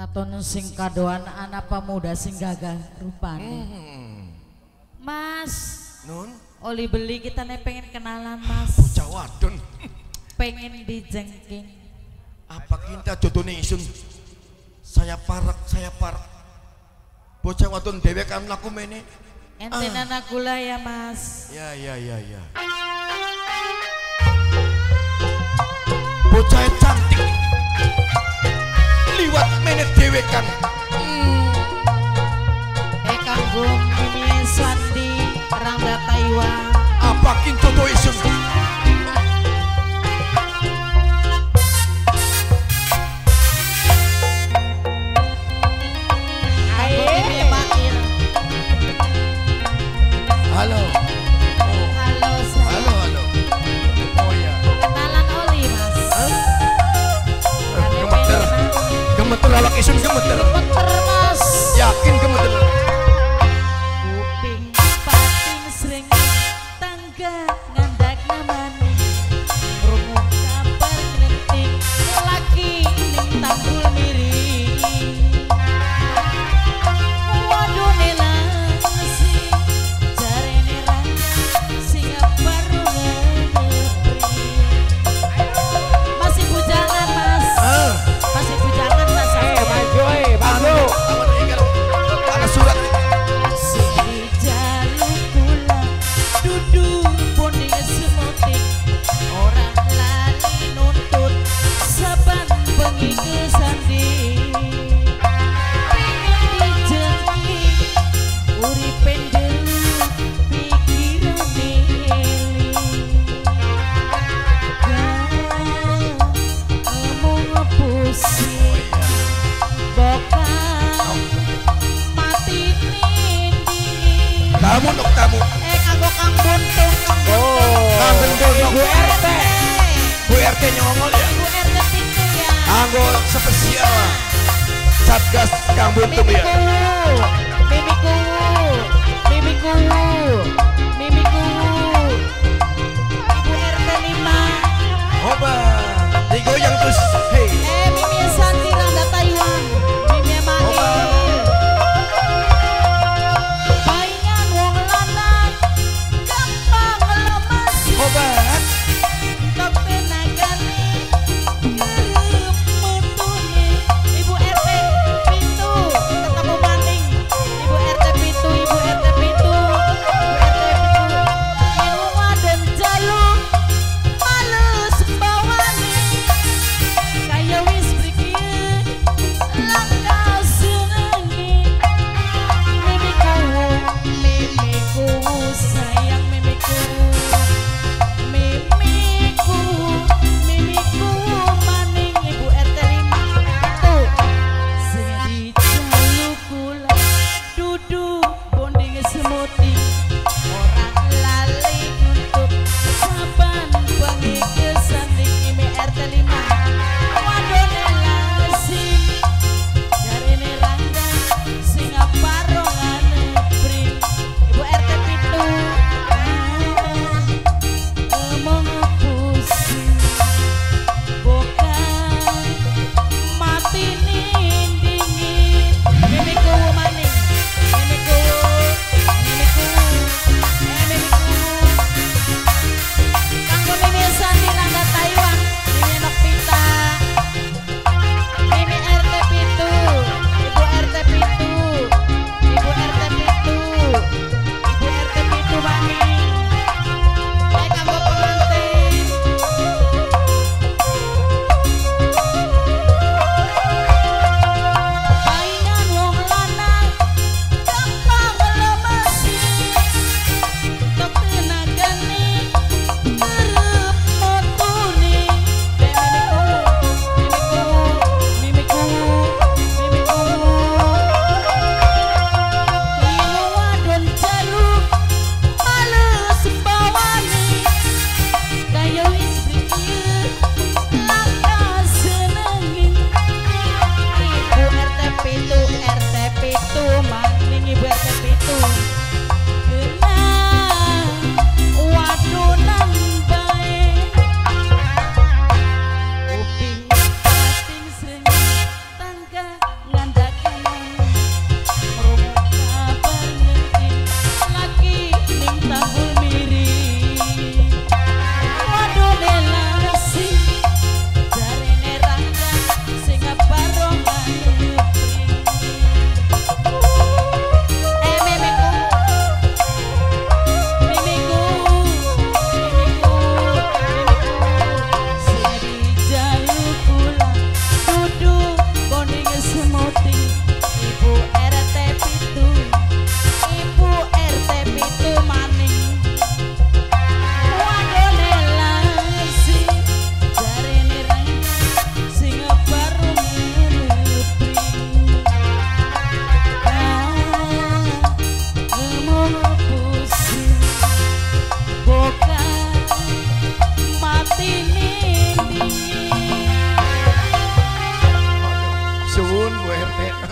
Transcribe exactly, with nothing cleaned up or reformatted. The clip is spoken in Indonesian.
Katon sing kadoan anak pemuda sing gagah rupane. Hmm. Mas, nun, oli beli kita nih pengen kenalan mas. Bocah wadon. Pengen dijengking. Apa kita jodohnya isun? Saya parek, saya parek. Bocah wadon dewek kan laku mene. Enten ah. Anak gula ya mas. Ya ya ya ya. Bocah cantik. Liwat menet dhewe kan hmm. Ekang gum ini Swandi Rangga Taiwan apa kincoto isun halo oh. Halo saya. Halo halo oh ya kenalan oli mas gemeter gemeter awak isun gemeter gemeter mas yakin gemeter kuping pating sering tangga ngandak namani rumah kabar ngetik laki ning tanggul miring W R T.